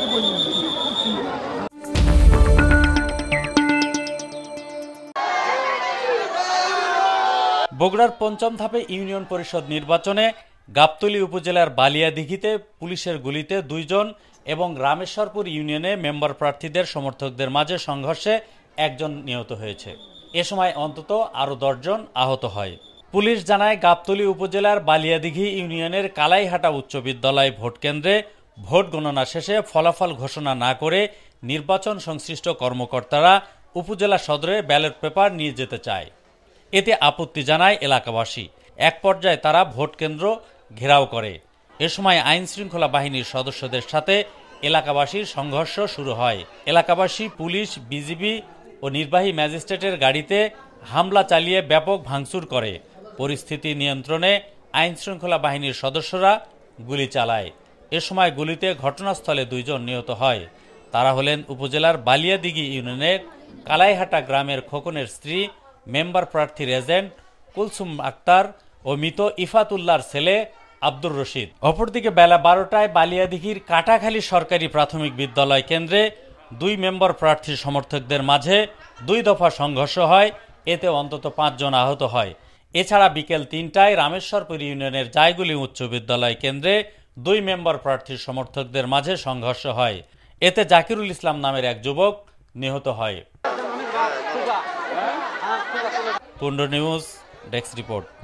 বগুড়ার पंचम धापे ইউনিয়ন পরিষদ নির্বাচনে গাবতলী উপজেলার বালিয়াদিঘিতে পুলিশের গুলিতে দুইজন এবং রামেশ্বরপুর ইউনিয়নে মেম্বার প্রার্থীদের সমর্থকদের মাঝে সংঘর্ষে একজন নিহত হয়েছে। এ সময় অন্তত আরও ১০ জন আহত হয়। পুলিশ জানায় গাবতলী উপজেলার বালিয়াদিঘি ইউনিয়নের কালাইহাটা উচ্চ বিদ্যালয় ভোট কেন্দ্রে ভোট গণনা শেষে ফলাফল ঘোষণা না করে নির্বাচন সংশ্লিষ্ট কর্মকর্তারা উপজেলা সদরে ব্যালট পেপার নিয়ে যেতে চায়। এতে আপত্তি জানায় এলাকাবাসী। এক পর্যায়ে তারা ভোট কেন্দ্র ঘেরাও করে। এ সময় আইন শৃঙ্খলা বাহিনীর সদস্যদের সাথে এলাকাবাসীর সংঘর্ষ শুরু হয়। এলাকাবাসী পুলিশ, বিজিবি ও নির্বাহী ম্যাজিস্ট্রেটের গাড়িতে হামলা চালিয়ে ব্যাপক ভাঙচুর করে। পরিস্থিতি নিয়ন্ত্রণে আইন শৃঙ্খলা বাহিনীর সদস্যরা গুলি চালায়। এ সময় গুলিতে ঘটনাস্থলে 2 জন নিহত হয়। তারা হলেন উপজেলার বালিয়াদিঘি ইউনিয়নের কালাইহাটা গ্রামের খোকনের স্ত্রী মেম্বার প্রার্থী এজেন্ট কুলসুম আক্তার ও মৃত ইফাতুল্লাহর ছেলে আব্দুর রশিদ। অপরদিকে বেলা 12টায় বালিয়াদিঘির কাটাখালী সরকারি প্রাথমিক বিদ্যালয় কেন্দ্রে 2 মেম্বার প্রার্থীর সমর্থকদের মাঝে 2 দফা সংঘর্ষ হয়। এতে অন্তত 5 জন আহত হয়। এছাড়া বিকেল 3টায় রামেশ্বরপুর ইউনিয়নের জায়গুলি উচ্চ বিদ্যালয় কেন্দ্রে 2 মেম্বার প্রার্থীর সমর্থকদের মাঝে সংঘর্ষ হয়। এতে জাকিরুল ইসলাম নামের এক যুবক নিহত হয়। कुंडो न्यूज़ डेस्क रिपोर्ट।